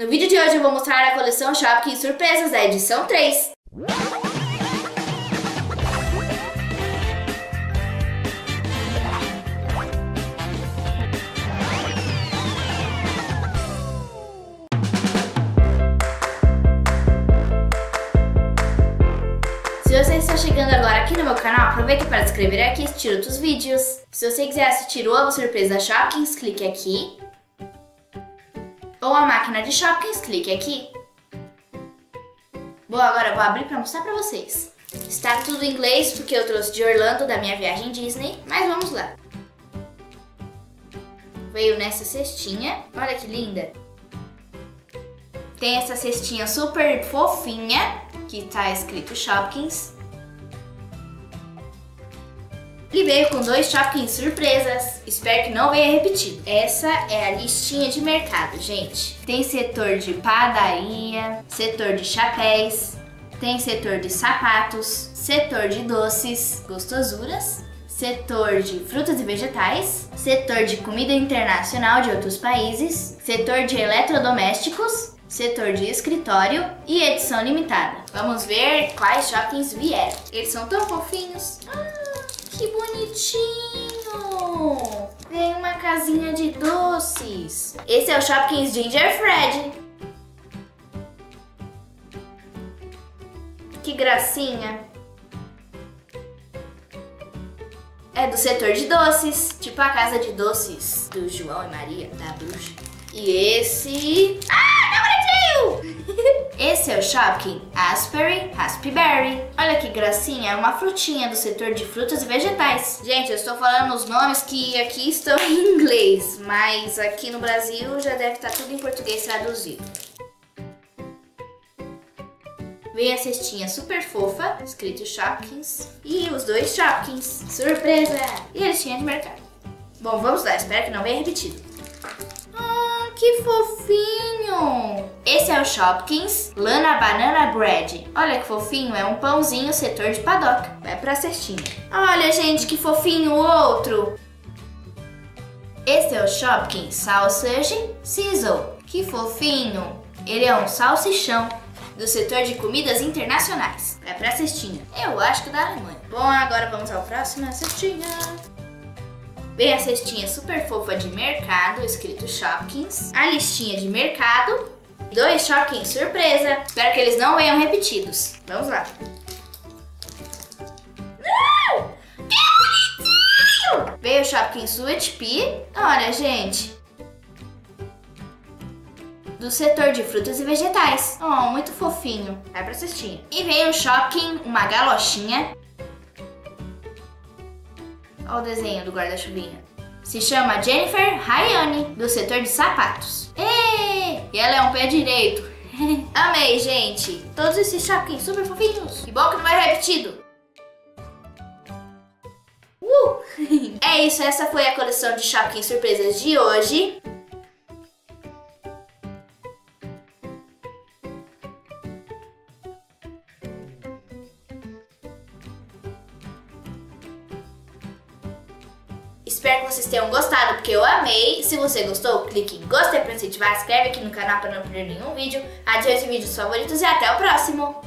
No vídeo de hoje eu vou mostrar a coleção Shopkins Surpresas da edição 3. Se você está chegando agora aqui no meu canal, aproveita para se inscrever aqui e assistir outros vídeos. Se você quiser assistir o Ovo Surpresa da Shopkins, clique aqui. Ou a máquina de Shopkins, clique aqui. Bom, agora eu vou abrir para mostrar para vocês. Está tudo em inglês porque eu trouxe de Orlando da minha viagem Disney, mas vamos lá. Veio nessa cestinha, olha que linda. Tem essa cestinha super fofinha, que tá escrito Shopkins. E veio com 2 Shopkins surpresas. Espero que não venha repetir. Essa é a listinha de mercado, gente. Tem setor de padaria, setor de chapéus, tem setor de sapatos, setor de doces, gostosuras, setor de frutas e vegetais, setor de comida internacional de outros países, setor de eletrodomésticos, setor de escritório e edição limitada. Vamos ver quais Shopkins vieram. Eles são tão fofinhos. Ah, que bonitinho! Vem uma casinha de doces. Esse é o Shopkins Ginger Fred. Que gracinha! É do setor de doces, tipo a casa de doces do João e Maria, da bruxa. E esse... Esse é o Shopkins Aspery Raspberry. Olha que gracinha, é uma frutinha do setor de frutas e vegetais. Gente, eu estou falando os nomes que aqui estão em inglês, mas aqui no Brasil já deve estar tudo em português traduzido. Vem a cestinha super fofa, escrito Shopkins, e os 2 Shopkins. Surpresa! E a listinha de mercado. Bom, vamos lá, espero que não venha repetido. Que fofinho! Esse é o Shopkins Lana Banana Bread. Olha que fofinho, é um pãozinho setor de padoca. Vai pra cestinha. Olha, gente, que fofinho o outro! Esse é o Shopkins Sausage Sizzle. Que fofinho! Ele é um salsichão do setor de comidas internacionais. Vai pra cestinha. Eu acho que da Alemanha. Bom, agora vamos ao próximo cestinha. Vem a cestinha super fofa de mercado, escrito Shopkins. A listinha de mercado. 2 Shopkins surpresa. Espero que eles não venham repetidos. Vamos lá. Que bonitinho! Veio o Shopkins Sweet Pea. Olha, gente. Do setor de frutas e vegetais. Oh, muito fofinho. Vai pra cestinha. E veio o Shopkins, uma galochinha. Olha o desenho do guarda-chuvinha. Se chama Jennifer Rayane, do setor de sapatos. E ela é um pé direito. Amei, gente. Todos esses Shopkins super fofinhos. Que bom que não vai repetido. É isso, essa foi a coleção de Shopkins surpresas de hoje. Espero que vocês tenham gostado, porque eu amei. Se você gostou, clique em gostei para incentivar, se inscreve aqui no canal para não perder nenhum vídeo, adicione os vídeos favoritos e até o próximo!